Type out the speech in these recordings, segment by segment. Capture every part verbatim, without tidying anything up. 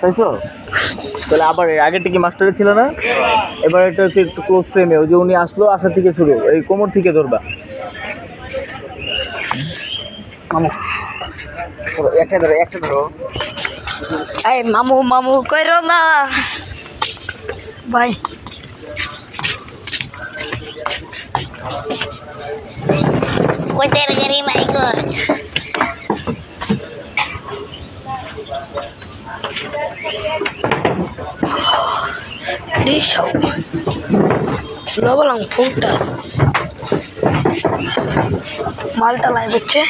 শুনছো? তাহলে আবার আগে থেকে মাস্টারে ছিল না, এবার এটা হচ্ছে একটু ক্লোজ ফ্রেমে, ওই যে উনি আসলো, আসা থেকে শুরু, এই কোমর থেকে ধরবা, একটা ধরো একটা ধরো। এই মামু মামু করো না ভাই, কোথায় গেলি my God. Deixa eu logo lá um putas malta lá vete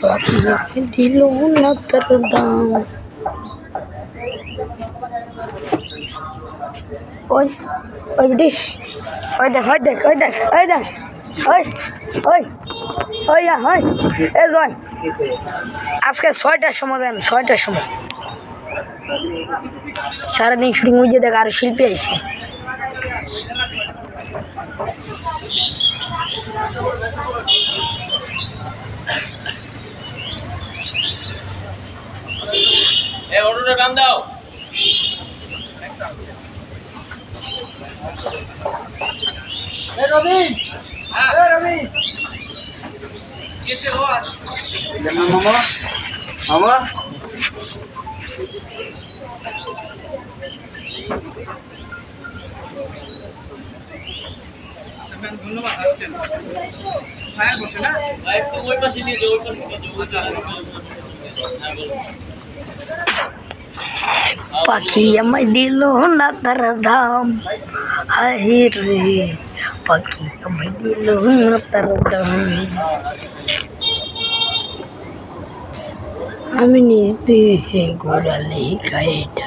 papi dilo na tarda oi oi bidish oi da oi da oi da oi da oi oi oi ya oi e joy আজকে ছয়টার সময় যান, ছয়টার সময় সারাদিন shooting হয়ে যায়, দেখ আরো শিল্পী আইসি। পাখি আমায় দিল না তার দাম, হায় রে পাখি আমায় দিল না তার দাম, আমি নিজ দিয়ে ঘোরালে গায়েটা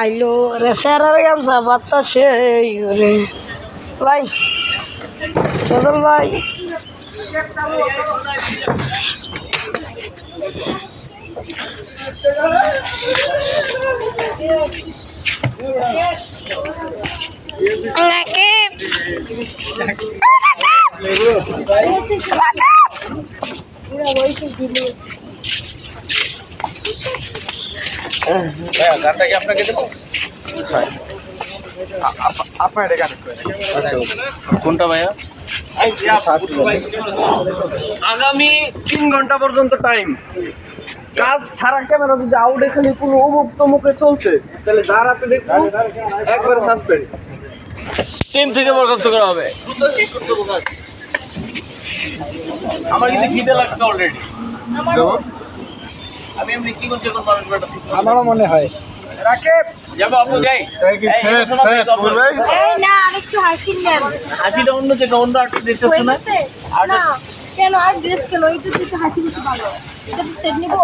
আইলো রেসারার গামছা বাতাসে রে ভাই সদল ভাই আপনাকে দেবো আপনার এটা কানেক্ট করে। আচ্ছা কোনটা ভাইয়া? আগামী তিন ঘন্টা পর্যন্ত টাইম, কাজ ছাড়া ক্যামেরা যদি আউট এখানে কোনো অমুক তমুকে চলছে তাহলে দাঁড়াতে দেখবো একবারে সাসপেন্ড, টিম থেকে বরখাস্ত করা হবে। আমার কিন্তু খিদে লাগছে অলরেডি, আমি এমনি চিকন চিকন মানুষ, আমারও মনে হয় রাকিব যাব আপু যাই থ্যাঙ্ক ইউ স্যার স্যার ভাই এই না আরেকটু হাসি নেব, হাসিটা অন্য যে অন্য আর্টিস্ট দেখতেছ না আর কেন আর ড্রেস কেন এটা তো হাসি কিছু ভালো, এটা তো সেট নিব।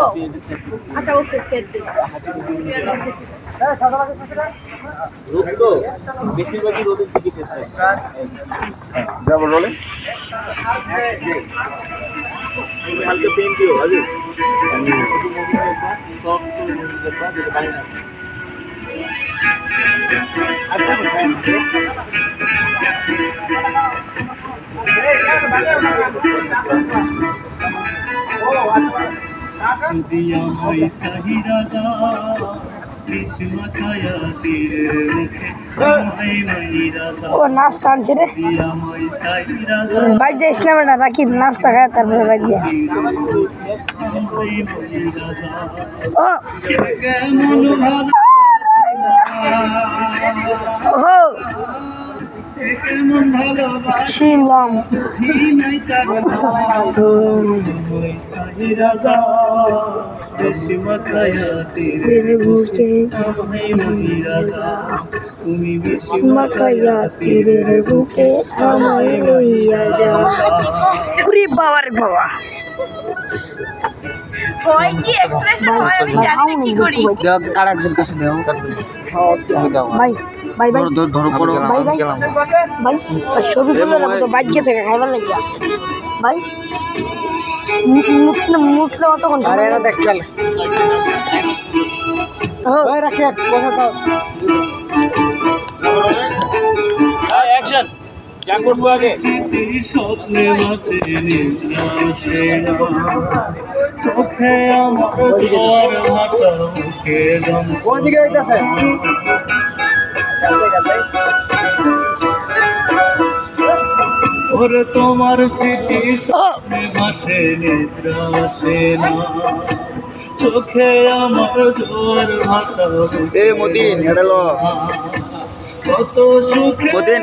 আচ্ছা ওকে সেট দিই হ্যাঁ সাদা লাগে সাদা রূপ তো বেশিরভাগই রোদের দিকে গেছে যাব রোলে হালকা পেন দিও আজি সব তো বাজে বাই না। যদি আমায় সাহিরা দা কৃষ্ণছায়া তীরে রেখে আমায় মনিরা দা ও নাচ টানছে রে বাইরে যাস না বেটা রাকিব, নাচটা খায় তারপরে বাইরে যা। ও বাবা রে বাবা ভয় কি এক্সপ্রেশন হয় আমি জানি কি করি দাও কারাক্সের কাছে দাও তুমি দাও ভাই ভাই ভাই ধর ধর পড়ো আমি গেলাম ভাই সবই গুলো আমাকে বাদ গেছে খাইবার লাগি ভাই মুছলে মুছলে অত কোন আরে না দেখ চল ভাই রাখ এক কথা দাও অ্যাকশন যা করব আগে স্বপ্নে মাসে নিদ্রাসে না চোখে আমার জোর মাতার মুখে দম কোন দিকে যাইতাছে ওরে তোমার স্মৃতি স্বপ্নে ভাসে নিদ্রাসে না চোখে আমার জোর মাতার এ মতিন হেডালো কত সুখে Matin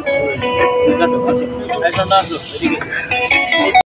Eso. Eso. Eso. Eso. Eso.